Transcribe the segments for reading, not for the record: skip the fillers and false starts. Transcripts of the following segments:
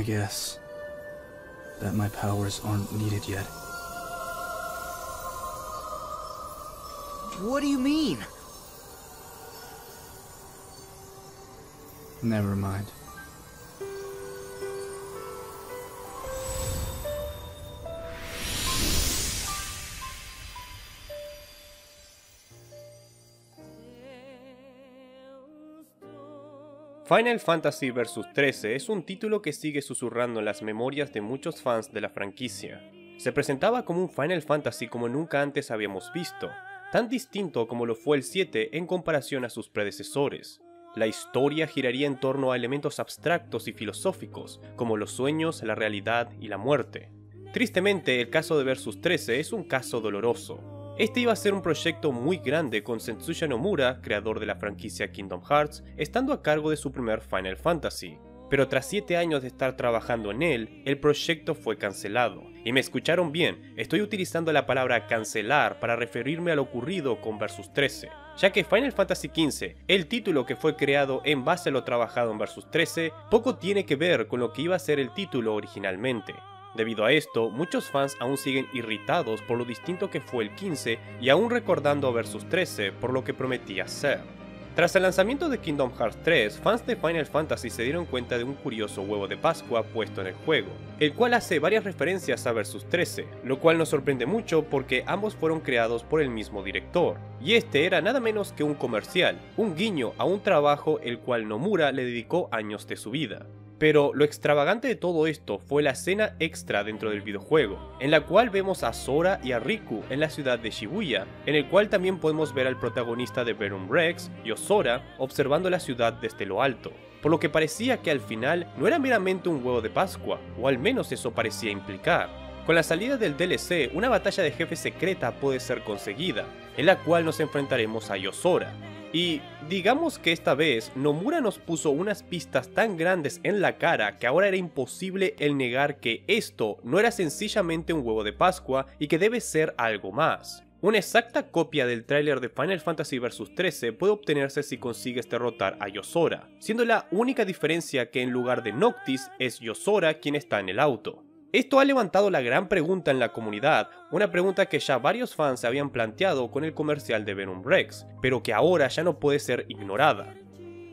I guess that my powers aren't needed yet. What do you mean? Never mind. Final Fantasy Versus XIII es un título que sigue susurrando las memorias de muchos fans de la franquicia. Se presentaba como un Final Fantasy como nunca antes habíamos visto, tan distinto como lo fue el 7 en comparación a sus predecesores. La historia giraría en torno a elementos abstractos y filosóficos, como los sueños, la realidad y la muerte. Tristemente, el caso de Versus XIII es un caso doloroso. Este iba a ser un proyecto muy grande con Tetsuya Nomura, creador de la franquicia Kingdom Hearts, estando a cargo de su primer Final Fantasy. Pero tras 7 años de estar trabajando en él, el proyecto fue cancelado. Y me escucharon bien, estoy utilizando la palabra cancelar para referirme a lo ocurrido con Versus XIII, ya que Final Fantasy XV, el título que fue creado en base a lo trabajado en Versus XIII, poco tiene que ver con lo que iba a ser el título originalmente. Debido a esto, muchos fans aún siguen irritados por lo distinto que fue el 15 y aún recordando a Versus 13 por lo que prometía ser. Tras el lanzamiento de Kingdom Hearts 3, fans de Final Fantasy se dieron cuenta de un curioso huevo de Pascua puesto en el juego, el cual hace varias referencias a Versus 13, lo cual nos sorprende mucho porque ambos fueron creados por el mismo director, y este era nada menos que un comercial, un guiño a un trabajo el cual Nomura le dedicó años de su vida. Pero lo extravagante de todo esto fue la escena extra dentro del videojuego, en la cual vemos a Sora y a Riku en la ciudad de Shibuya, en el cual también podemos ver al protagonista de Verum Rex, Yozora, observando la ciudad desde lo alto, por lo que parecía que al final no era meramente un huevo de Pascua, o al menos eso parecía implicar. Con la salida del DLC, una batalla de jefe secreta puede ser conseguida, en la cual nos enfrentaremos a Yozora. Y digamos que esta vez Nomura nos puso unas pistas tan grandes en la cara que ahora era imposible el negar que esto no era sencillamente un huevo de Pascua y que debe ser algo más. Una exacta copia del tráiler de Final Fantasy Versus XIII puede obtenerse si consigues derrotar a Yozora, siendo la única diferencia que en lugar de Noctis es Yozora quien está en el auto. Esto ha levantado la gran pregunta en la comunidad, una pregunta que ya varios fans se habían planteado con el comercial de Verum Rex, pero que ahora ya no puede ser ignorada.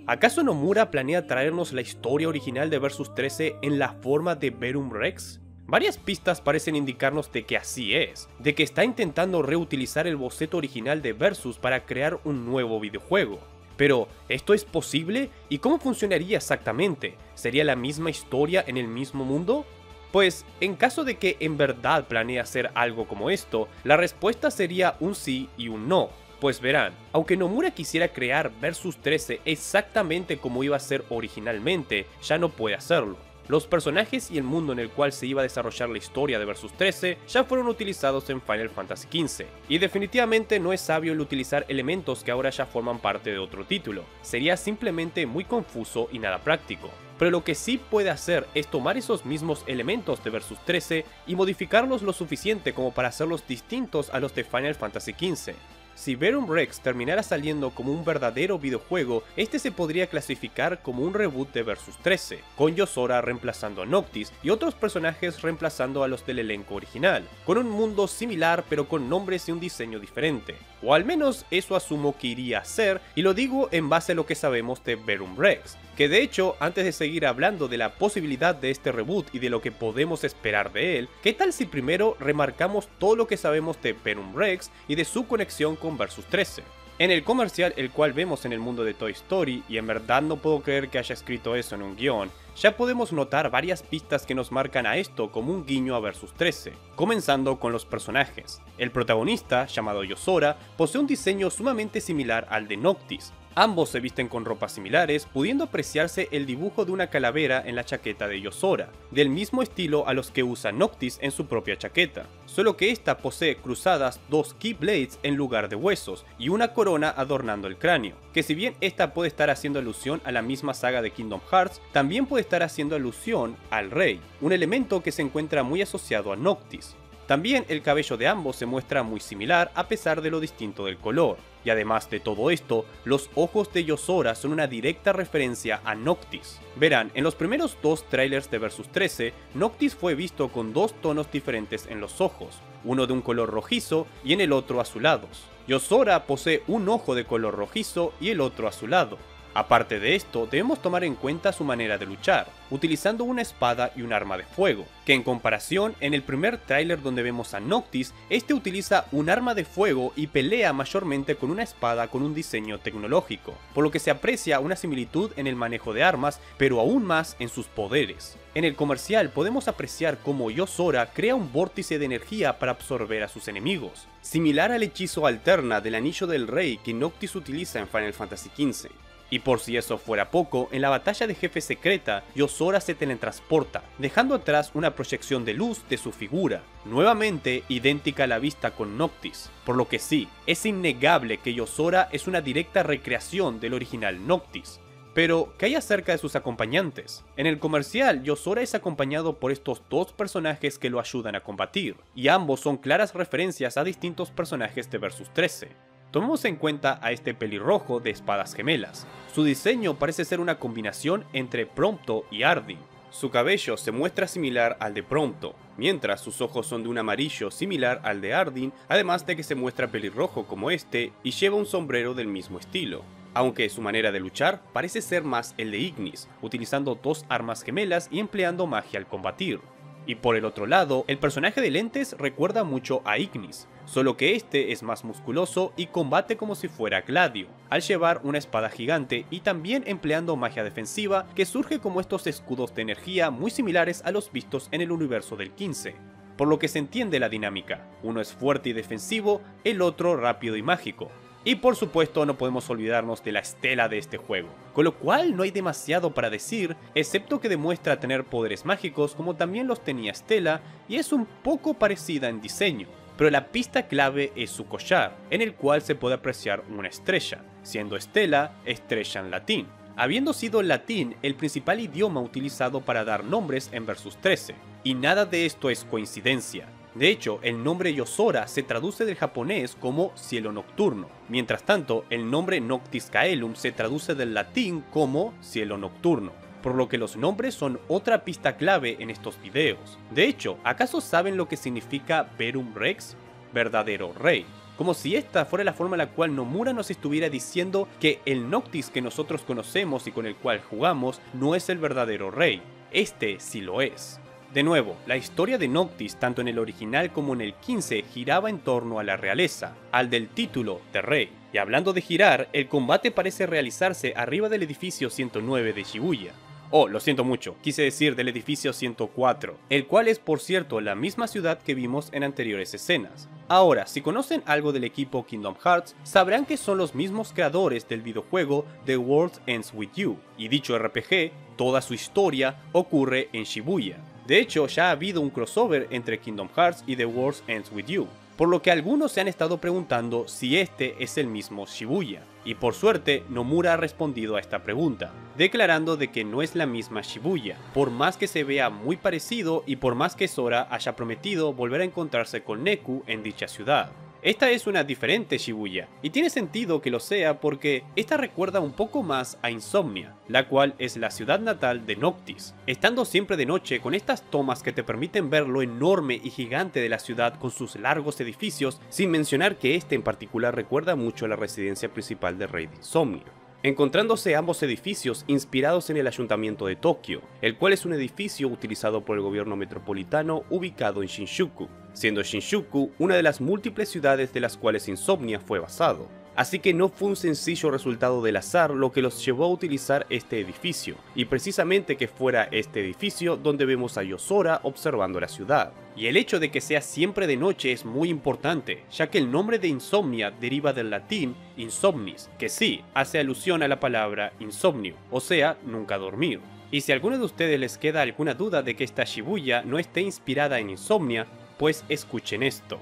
¿Acaso Nomura planea traernos la historia original de Versus XIII en la forma de Verum Rex? Varias pistas parecen indicarnos de que así es, de que está intentando reutilizar el boceto original de Versus para crear un nuevo videojuego. Pero, ¿esto es posible? ¿Y cómo funcionaría exactamente? ¿Sería la misma historia en el mismo mundo? Pues, en caso de que en verdad planee hacer algo como esto, la respuesta sería un sí y un no. Pues verán, aunque Nomura quisiera crear Versus XIII exactamente como iba a ser originalmente, ya no puede hacerlo. Los personajes y el mundo en el cual se iba a desarrollar la historia de Versus XIII ya fueron utilizados en Final Fantasy XV, y definitivamente no es sabio el utilizar elementos que ahora ya forman parte de otro título, sería simplemente muy confuso y nada práctico. Pero lo que sí puede hacer es tomar esos mismos elementos de Versus XIII y modificarlos lo suficiente como para hacerlos distintos a los de Final Fantasy XV. Si Verum Rex terminara saliendo como un verdadero videojuego, este se podría clasificar como un reboot de Versus XIII, con Yozora reemplazando a Noctis y otros personajes reemplazando a los del elenco original, con un mundo similar pero con nombres y un diseño diferente. O al menos eso asumo que iría a ser, y lo digo en base a lo que sabemos de Verum Rex, que de hecho, antes de seguir hablando de la posibilidad de este reboot y de lo que podemos esperar de él, ¿qué tal si primero remarcamos todo lo que sabemos de Verum Rex y de su conexión con Versus XIII? En el comercial, el cual vemos en el mundo de Toy Story, y en verdad no puedo creer que haya escrito eso en un guión, ya podemos notar varias pistas que nos marcan a esto como un guiño a Versus XIII, comenzando con los personajes. El protagonista, llamado Yozora, posee un diseño sumamente similar al de Noctis. Ambos se visten con ropas similares, pudiendo apreciarse el dibujo de una calavera en la chaqueta de Yozora, del mismo estilo a los que usa Noctis en su propia chaqueta, solo que esta posee cruzadas 2 keyblades en lugar de huesos y una corona adornando el cráneo, que si bien esta puede estar haciendo alusión a la misma saga de Kingdom Hearts, también puede estar haciendo alusión al rey, un elemento que se encuentra muy asociado a Noctis. También el cabello de ambos se muestra muy similar a pesar de lo distinto del color. Y además de todo esto, los ojos de Yozora son una directa referencia a Noctis. Verán, en los primeros dos trailers de Versus 13, Noctis fue visto con dos tonos diferentes en los ojos, uno de un color rojizo y en el otro azulados. Yozora posee un ojo de color rojizo y el otro azulado. Aparte de esto, debemos tomar en cuenta su manera de luchar, utilizando una espada y un arma de fuego, que en comparación, en el primer tráiler donde vemos a Noctis, este utiliza un arma de fuego y pelea mayormente con una espada con un diseño tecnológico, por lo que se aprecia una similitud en el manejo de armas, pero aún más en sus poderes. En el comercial podemos apreciar cómo Yozora crea un vórtice de energía para absorber a sus enemigos, similar al hechizo alterna del Anillo del Rey que Noctis utiliza en Final Fantasy XV. Y por si eso fuera poco, en la batalla de jefe secreta, Yozora se teletransporta, dejando atrás una proyección de luz de su figura, nuevamente idéntica a la vista con Noctis. Por lo que sí, es innegable que Yozora es una directa recreación del original Noctis. Pero, ¿qué hay acerca de sus acompañantes? En el comercial, Yozora es acompañado por estos dos personajes que lo ayudan a combatir, y ambos son claras referencias a distintos personajes de Versus 13. Tomemos en cuenta a este pelirrojo de espadas gemelas. Su diseño parece ser una combinación entre Prompto y Ardyn. Su cabello se muestra similar al de Prompto, mientras sus ojos son de un amarillo similar al de Ardyn, además de que se muestra pelirrojo como este y lleva un sombrero del mismo estilo. Aunque su manera de luchar parece ser más el de Ignis, utilizando dos armas gemelas y empleando magia al combatir. Y por el otro lado, el personaje de lentes recuerda mucho a Ignis, solo que este es más musculoso y combate como si fuera Gladio, al llevar una espada gigante y también empleando magia defensiva que surge como estos escudos de energía muy similares a los vistos en el universo del 15, por lo que se entiende la dinámica, uno es fuerte y defensivo, el otro rápido y mágico. Y por supuesto no podemos olvidarnos de la Estela de este juego, con lo cual no hay demasiado para decir, excepto que demuestra tener poderes mágicos como también los tenía Estela y es un poco parecida en diseño, pero la pista clave es su collar, en el cual se puede apreciar una estrella, siendo Estela estrella en latín, habiendo sido el latín el principal idioma utilizado para dar nombres en Versus 13, y nada de esto es coincidencia. De hecho, el nombre Yozora se traduce del japonés como cielo nocturno. Mientras tanto, el nombre Noctis Caelum se traduce del latín como cielo nocturno, por lo que los nombres son otra pista clave en estos videos. De hecho, ¿acaso saben lo que significa Verum Rex? Verdadero rey. Como si esta fuera la forma en la cual Nomura nos estuviera diciendo que el Noctis que nosotros conocemos y con el cual jugamos no es el verdadero rey. Este sí lo es. De nuevo, la historia de Noctis tanto en el original como en el 15 giraba en torno a la realeza, al del título de rey. Y hablando de girar, el combate parece realizarse arriba del edificio 109 de Shibuya. Oh, lo siento mucho, quise decir del edificio 104, el cual es por cierto la misma ciudad que vimos en anteriores escenas. Ahora, si conocen algo del equipo Kingdom Hearts, sabrán que son los mismos creadores del videojuego The World Ends With You, y dicho RPG, toda su historia ocurre en Shibuya. De hecho, ya ha habido un crossover entre Kingdom Hearts y The World Ends With You, por lo que algunos se han estado preguntando si este es el mismo Shibuya. Y por suerte, Nomura ha respondido a esta pregunta, declarando de que no es la misma Shibuya, por más que se vea muy parecido y por más que Sora haya prometido volver a encontrarse con Neku en dicha ciudad. Esta es una diferente Shibuya, y tiene sentido que lo sea porque esta recuerda un poco más a Insomnia, la cual es la ciudad natal de Noctis, estando siempre de noche con estas tomas que te permiten ver lo enorme y gigante de la ciudad con sus largos edificios, sin mencionar que este en particular recuerda mucho a la residencia principal del rey de Insomnia. Encontrándose ambos edificios inspirados en el ayuntamiento de Tokio, el cual es un edificio utilizado por el gobierno metropolitano ubicado en Shinjuku, siendo Shinjuku una de las múltiples ciudades de las cuales Insomnia fue basado. Así que no fue un sencillo resultado del azar lo que los llevó a utilizar este edificio, y precisamente que fuera este edificio donde vemos a Yozora observando la ciudad. Y el hecho de que sea siempre de noche es muy importante, ya que el nombre de Insomnia deriva del latín insomnis, que sí, hace alusión a la palabra insomnio, o sea, nunca dormir. Y si a alguno de ustedes les queda alguna duda de que esta Shibuya no esté inspirada en Insomnia, pues escuchen esto.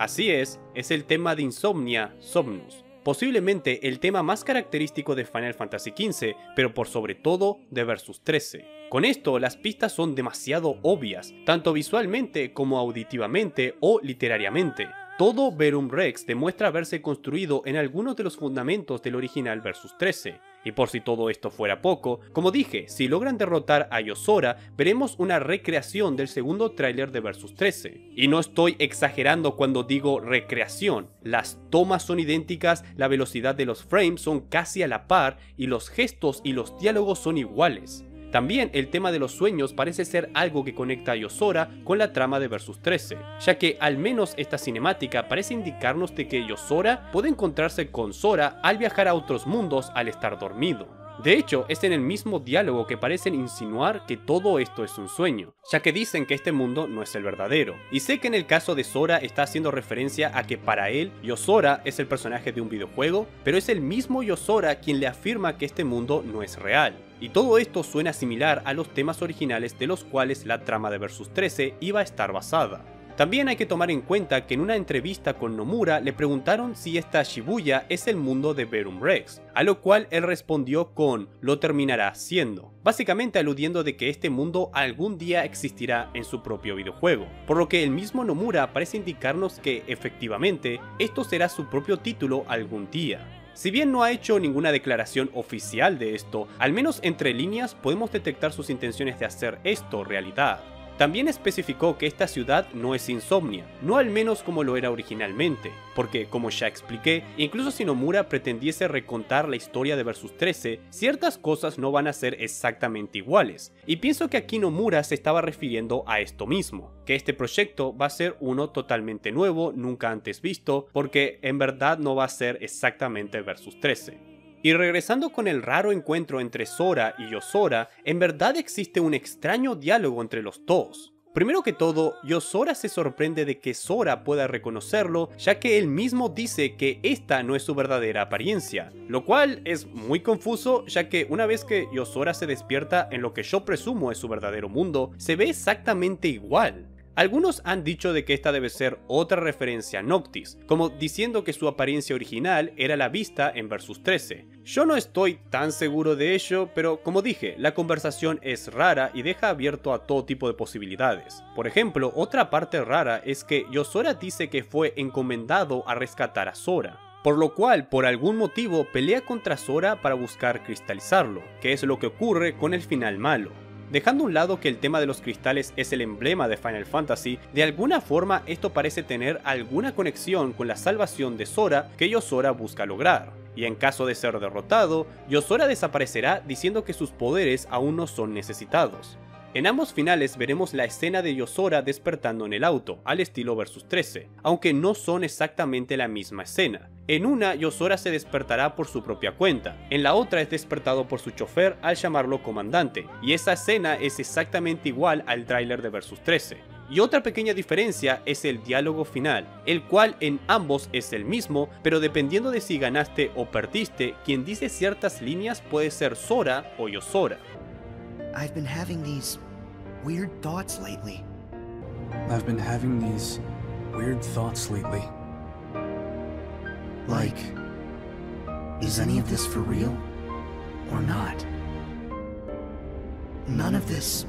Así es el tema de Insomnia, Somnus, posiblemente el tema más característico de Final Fantasy XV, pero por sobre todo de Versus XIII. Con esto las pistas son demasiado obvias, tanto visualmente como auditivamente o literariamente. Todo Verum Rex demuestra haberse construido en algunos de los fundamentos del original Versus XIII. Y por si todo esto fuera poco, como dije, si logran derrotar a Yozora, veremos una recreación del segundo tráiler de Versus XIII. Y no estoy exagerando cuando digo recreación, las tomas son idénticas, la velocidad de los frames son casi a la par y los gestos y los diálogos son iguales. También el tema de los sueños parece ser algo que conecta a Yozora con la trama de Versus XIII, ya que al menos esta cinemática parece indicarnos de que Yozora puede encontrarse con Sora al viajar a otros mundos al estar dormido. De hecho, es en el mismo diálogo que parecen insinuar que todo esto es un sueño, ya que dicen que este mundo no es el verdadero. Y sé que en el caso de Sora está haciendo referencia a que para él, Yozora es el personaje de un videojuego, pero es el mismo Yozora quien le afirma que este mundo no es real. Y todo esto suena similar a los temas originales de los cuales la trama de Versus XIII iba a estar basada. También hay que tomar en cuenta que en una entrevista con Nomura le preguntaron si esta Shibuya es el mundo de Verum Rex, a lo cual él respondió con "lo terminará siendo", básicamente aludiendo de que este mundo algún día existirá en su propio videojuego, por lo que el mismo Nomura parece indicarnos que efectivamente esto será su propio título algún día. Si bien no ha hecho ninguna declaración oficial de esto, al menos entre líneas podemos detectar sus intenciones de hacer esto realidad. También especificó que esta ciudad no es Insomnia, no al menos como lo era originalmente, porque como ya expliqué, incluso si Nomura pretendiese recontar la historia de Versus XIII, ciertas cosas no van a ser exactamente iguales, y pienso que aquí Nomura se estaba refiriendo a esto mismo, que este proyecto va a ser uno totalmente nuevo, nunca antes visto, porque en verdad no va a ser exactamente Versus XIII. Y regresando con el raro encuentro entre Sora y Yozora, en verdad existe un extraño diálogo entre los dos. Primero que todo, Yozora se sorprende de que Sora pueda reconocerlo, ya que él mismo dice que esta no es su verdadera apariencia, lo cual es muy confuso, ya que una vez que Yozora se despierta en lo que yo presumo es su verdadero mundo, se ve exactamente igual. Algunos han dicho de que esta debe ser otra referencia a Noctis, como diciendo que su apariencia original era la vista en Versus XIII. Yo no estoy tan seguro de ello, pero como dije, la conversación es rara y deja abierto a todo tipo de posibilidades. Por ejemplo, otra parte rara es que Yozora dice que fue encomendado a rescatar a Sora, por lo cual por algún motivo pelea contra Sora para buscar cristalizarlo, que es lo que ocurre con el final malo. Dejando a un lado que el tema de los cristales es el emblema de Final Fantasy, de alguna forma esto parece tener alguna conexión con la salvación de Sora que Yozora busca lograr. Y en caso de ser derrotado, Yozora desaparecerá diciendo que sus poderes aún no son necesitados. En ambos finales veremos la escena de Yozora despertando en el auto, al estilo Versus XIII, aunque no son exactamente la misma escena. En una, Yozora se despertará por su propia cuenta, en la otra es despertado por su chofer al llamarlo comandante, y esa escena es exactamente igual al tráiler de Versus XIII. Y otra pequeña diferencia es el diálogo final, el cual en ambos es el mismo, pero dependiendo de si ganaste o perdiste, quien dice ciertas líneas puede ser Sora o Yozora. I've been having these weird thoughts lately. I've been having these weird thoughts lately. Like, is any of this for real or not? None of this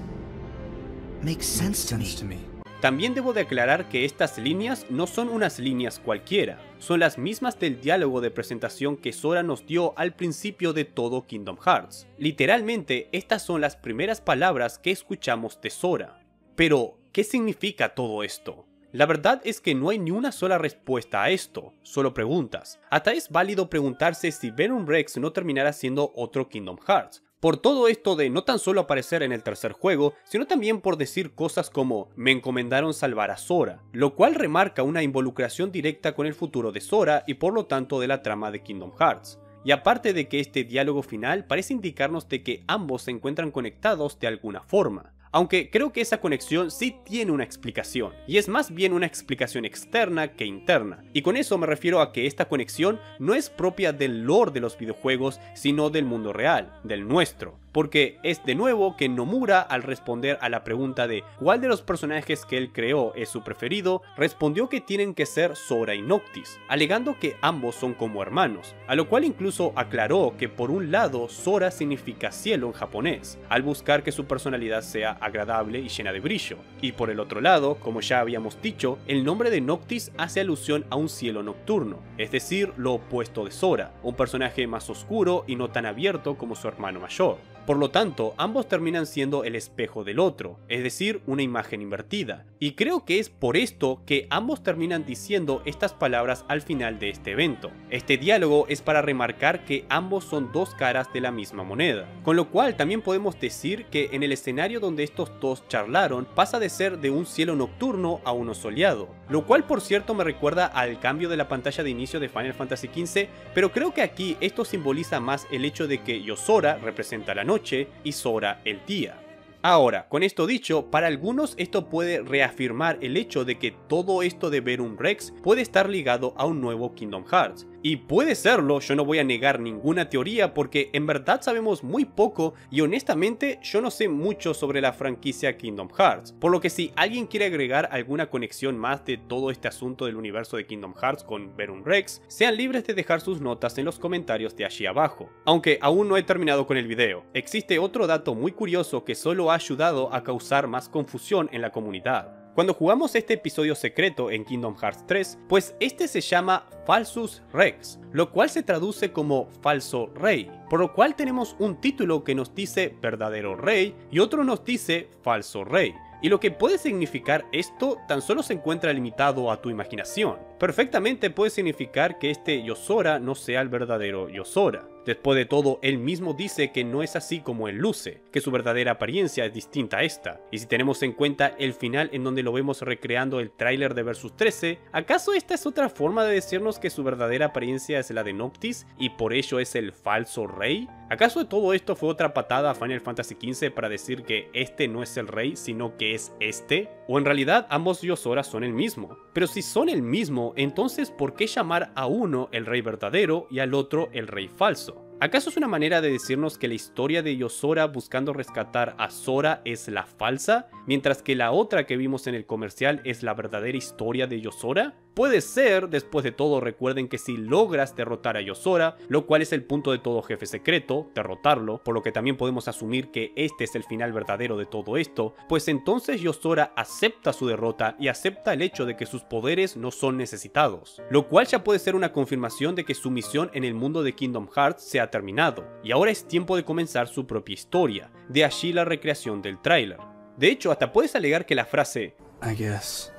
makes sense to me. También debo de aclarar que estas líneas no son unas líneas cualquiera, son las mismas del diálogo de presentación que Sora nos dio al principio de todo Kingdom Hearts. Literalmente, estas son las primeras palabras que escuchamos de Sora. Pero, ¿qué significa todo esto? La verdad es que no hay ni una sola respuesta a esto, solo preguntas. Hasta es válido preguntarse si Verum Rex no terminará siendo otro Kingdom Hearts, por todo esto de no tan solo aparecer en el tercer juego, sino también por decir cosas como "me encomendaron salvar a Sora", lo cual remarca una involucración directa con el futuro de Sora y por lo tanto de la trama de Kingdom Hearts. Y aparte de que este diálogo final parece indicarnos de que ambos se encuentran conectados de alguna forma, aunque creo que esa conexión sí tiene una explicación, y es más bien una explicación externa que interna, y con eso me refiero a que esta conexión no es propia del lore de los videojuegos, sino del mundo real, del nuestro. porque es de nuevo que Nomura, al responder a la pregunta de cuál de los personajes que él creó es su preferido, respondió que tienen que ser Sora y Noctis, alegando que ambos son como hermanos, a lo cual incluso aclaró que por un lado Sora significa cielo en japonés, al buscar que su personalidad sea agradable y llena de brillo, y por el otro lado, como ya habíamos dicho, el nombre de Noctis hace alusión a un cielo nocturno, es decir, lo opuesto de Sora, un personaje más oscuro y no tan abierto como su hermano mayor. Por lo tanto, ambos terminan siendo el espejo del otro, es decir, una imagen invertida. Y creo que es por esto que ambos terminan diciendo estas palabras al final de este evento. Este diálogo es para remarcar que ambos son dos caras de la misma moneda. Con lo cual también podemos decir que en el escenario donde estos dos charlaron pasa de ser de un cielo nocturno a uno soleado. Lo cual por cierto me recuerda al cambio de la pantalla de inicio de Final Fantasy XV, pero creo que aquí esto simboliza más el hecho de que Yozora representa la noche y Sora el día. Ahora, con esto dicho, para algunos esto puede reafirmar el hecho de que todo esto de Verum Rex puede estar ligado a un nuevo Kingdom Hearts. Y puede serlo, yo no voy a negar ninguna teoría porque en verdad sabemos muy poco y honestamente yo no sé mucho sobre la franquicia Kingdom Hearts, por lo que si alguien quiere agregar alguna conexión más de todo este asunto del universo de Kingdom Hearts con Verum Rex, sean libres de dejar sus notas en los comentarios de allí abajo. Aunque aún no he terminado con el video, existe otro dato muy curioso que solo ha ayudado a causar más confusión en la comunidad. Cuando jugamos este episodio secreto en Kingdom Hearts 3, pues este se llama Falsus Rex, lo cual se traduce como Falso Rey, por lo cual tenemos un título que nos dice Verdadero Rey y otro nos dice Falso Rey. Y lo que puede significar esto tan solo se encuentra limitado a tu imaginación. Perfectamente puede significar que este Yozora no sea el verdadero Yozora. Después de todo, él mismo dice que no es así como él luce, que su verdadera apariencia es distinta a esta. Y si tenemos en cuenta el final en donde lo vemos recreando el tráiler de Versus 13, ¿acaso esta es otra forma de decirnos que su verdadera apariencia es la de Noctis y por ello es el falso rey? ¿Acaso todo esto fue otra patada a Final Fantasy XV para decir que este no es el rey, sino que es este? ¿O en realidad ambos Yozora son el mismo? Pero si son el mismo, entonces ¿por qué llamar a uno el rey verdadero y al otro el rey falso? ¿Acaso es una manera de decirnos que la historia de Yozora buscando rescatar a Sora es la falsa, mientras que la otra que vimos en el comercial es la verdadera historia de Yozora? Puede ser, después de todo recuerden que si logras derrotar a Yozora, lo cual es el punto de todo jefe secreto, derrotarlo, por lo que también podemos asumir que este es el final verdadero de todo esto, pues entonces Yozora acepta su derrota y acepta el hecho de que sus poderes no son necesitados, lo cual ya puede ser una confirmación de que su misión en el mundo de Kingdom Hearts se ha terminado, y ahora es tiempo de comenzar su propia historia, de allí la recreación del tráiler. De hecho, hasta puedes alegar que la frase I guess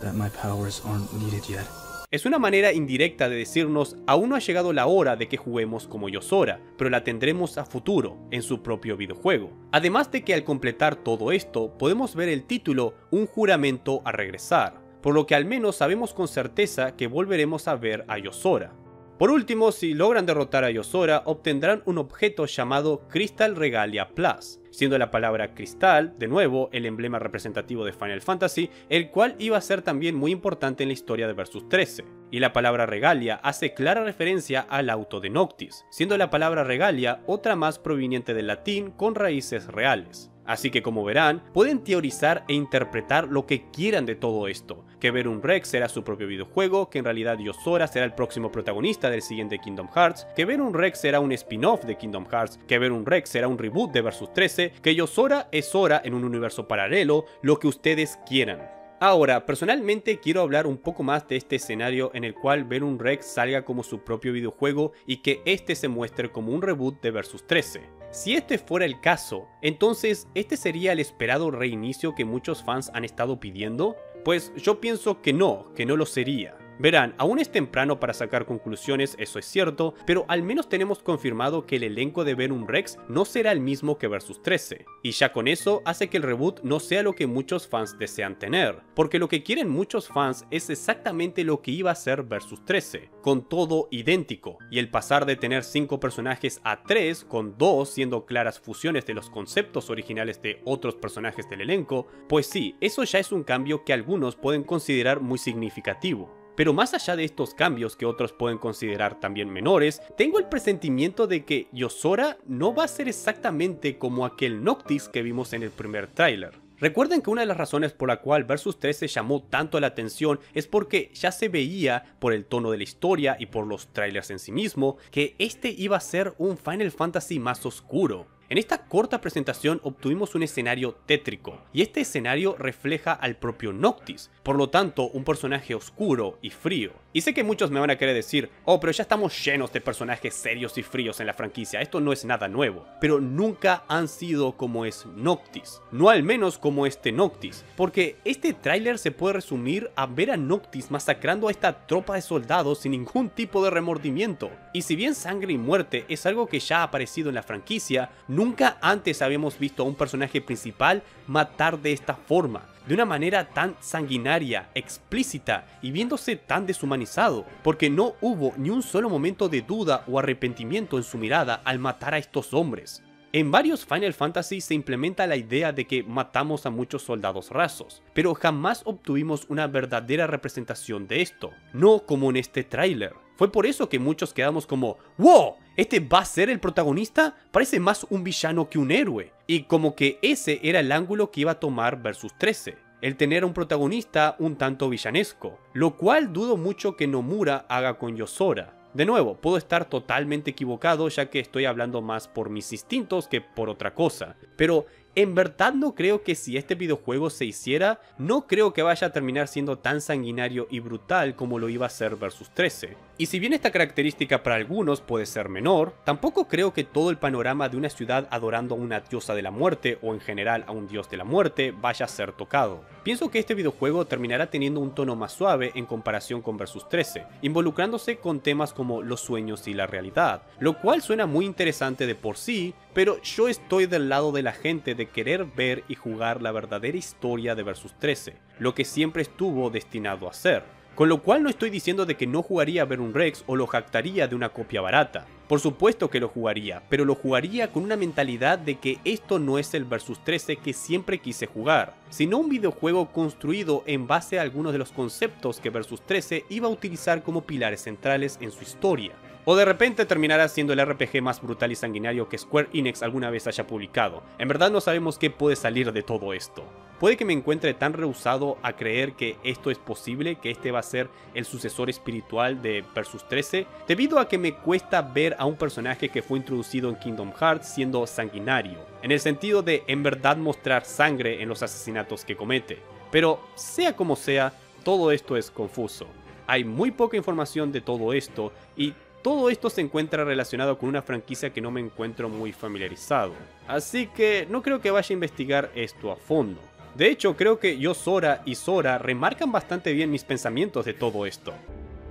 that my powers aren't needed yet es una manera indirecta de decirnos aún no ha llegado la hora de que juguemos como Yozora, pero la tendremos a futuro, en su propio videojuego. Además de que al completar todo esto, podemos ver el título Un juramento a regresar, por lo que al menos sabemos con certeza que volveremos a ver a Yozora. Por último, si logran derrotar a Yozora, obtendrán un objeto llamado Crystal Regalia Plus, siendo la palabra cristal, de nuevo, el emblema representativo de Final Fantasy, el cual iba a ser también muy importante en la historia de Versus 13. Y la palabra regalia hace clara referencia al auto de Noctis, siendo la palabra regalia otra más proveniente del latín con raíces reales. Así que como verán, pueden teorizar e interpretar lo que quieran de todo esto, que Verum Rex será su propio videojuego, que en realidad Yozora será el próximo protagonista del siguiente Kingdom Hearts, que Verum Rex será un spin-off de Kingdom Hearts, que Verum Rex será un reboot de Versus 13, que Yozora es Sora en un universo paralelo, lo que ustedes quieran. Ahora, personalmente quiero hablar un poco más de este escenario en el cual Verum Rex salga como su propio videojuego y que este se muestre como un reboot de Versus 13. Si este fuera el caso, entonces este sería el esperado reinicio que muchos fans han estado pidiendo, pues yo pienso que no lo sería. Verán, aún es temprano para sacar conclusiones, eso es cierto, pero al menos tenemos confirmado que el elenco de Verum Rex no será el mismo que Versus 13, y ya con eso hace que el reboot no sea lo que muchos fans desean tener, porque lo que quieren muchos fans es exactamente lo que iba a ser Versus 13, con todo idéntico, y el pasar de tener 5 personajes a 3, con 2 siendo claras fusiones de los conceptos originales de otros personajes del elenco, pues sí, eso ya es un cambio que algunos pueden considerar muy significativo. Pero más allá de estos cambios, que otros pueden considerar también menores, tengo el presentimiento de que Yozora no va a ser exactamente como aquel Noctis que vimos en el primer tráiler. Recuerden que una de las razones por la cual Versus 13 llamó tanto la atención es porque ya se veía, por el tono de la historia y por los trailers en sí mismo, que este iba a ser un Final Fantasy más oscuro. En esta corta presentación obtuvimos un escenario tétrico, y este escenario refleja al propio Noctis, por lo tanto un personaje oscuro y frío. Y sé que muchos me van a querer decir, oh, pero ya estamos llenos de personajes serios y fríos en la franquicia, esto no es nada nuevo. Pero nunca han sido como es Noctis, no al menos como este Noctis, porque este tráiler se puede resumir a ver a Noctis masacrando a esta tropa de soldados sin ningún tipo de remordimiento. Y si bien sangre y muerte es algo que ya ha aparecido en la franquicia, nunca antes habíamos visto a un personaje principal matar de esta forma, de una manera tan sanguinaria, explícita y viéndose tan deshumanizado, porque no hubo ni un solo momento de duda o arrepentimiento en su mirada al matar a estos hombres. En varios Final Fantasy se implementa la idea de que matamos a muchos soldados rasos, pero jamás obtuvimos una verdadera representación de esto, no como en este tráiler. Fue por eso que muchos quedamos como, ¡wow! ¿Este va a ser el protagonista? Parece más un villano que un héroe. Y como que ese era el ángulo que iba a tomar Versus 13. El tener a un protagonista un tanto villanesco. Lo cual dudo mucho que Nomura haga con Yozora. De nuevo, puedo estar totalmente equivocado ya que estoy hablando más por mis instintos que por otra cosa. Pero en verdad no creo que si este videojuego se hiciera, no creo que vaya a terminar siendo tan sanguinario y brutal como lo iba a ser Versus 13. Y si bien esta característica para algunos puede ser menor, tampoco creo que todo el panorama de una ciudad adorando a una diosa de la muerte o en general a un dios de la muerte vaya a ser tocado. Pienso que este videojuego terminará teniendo un tono más suave en comparación con Versus 13, involucrándose con temas como los sueños y la realidad, lo cual suena muy interesante de por sí, pero yo estoy del lado de la gente de querer ver y jugar la verdadera historia de Versus 13, lo que siempre estuvo destinado a ser. Con lo cual no estoy diciendo de que no jugaría Verum Rex o lo jactaría de una copia barata. Por supuesto que lo jugaría, pero lo jugaría con una mentalidad de que esto no es el Versus 13 que siempre quise jugar, sino un videojuego construido en base a algunos de los conceptos que Versus 13 iba a utilizar como pilares centrales en su historia. O de repente terminará siendo el RPG más brutal y sanguinario que Square Enix alguna vez haya publicado. En verdad no sabemos qué puede salir de todo esto. Puede que me encuentre tan rehusado a creer que esto es posible, que este va a ser el sucesor espiritual de Versus 13, debido a que me cuesta ver a un personaje que fue introducido en Kingdom Hearts siendo sanguinario, en el sentido de en verdad mostrar sangre en los asesinatos que comete. Pero sea como sea, todo esto es confuso. Hay muy poca información de todo esto y todo esto se encuentra relacionado con una franquicia que no me encuentro muy familiarizado, así que no creo que vaya a investigar esto a fondo. De hecho, creo que Yozora y Sora remarcan bastante bien mis pensamientos de todo esto.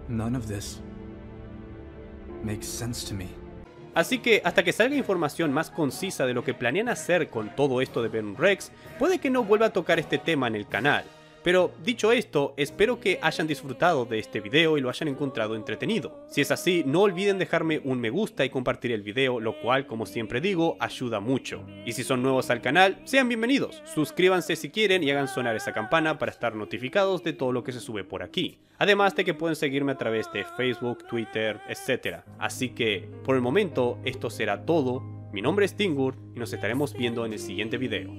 None of this makes sense to me. Así que hasta que salga información más concisa de lo que planean hacer con todo esto de Verum Rex, puede que no vuelva a tocar este tema en el canal. Pero dicho esto, espero que hayan disfrutado de este video y lo hayan encontrado entretenido. Si es así, no olviden dejarme un me gusta y compartir el video, lo cual, como siempre digo, ayuda mucho. Y si son nuevos al canal, sean bienvenidos, suscríbanse si quieren y hagan sonar esa campana para estar notificados de todo lo que se sube por aquí. Además de que pueden seguirme a través de Facebook, Twitter, etc. Así que, por el momento, esto será todo. Mi nombre es Tingur y nos estaremos viendo en el siguiente video.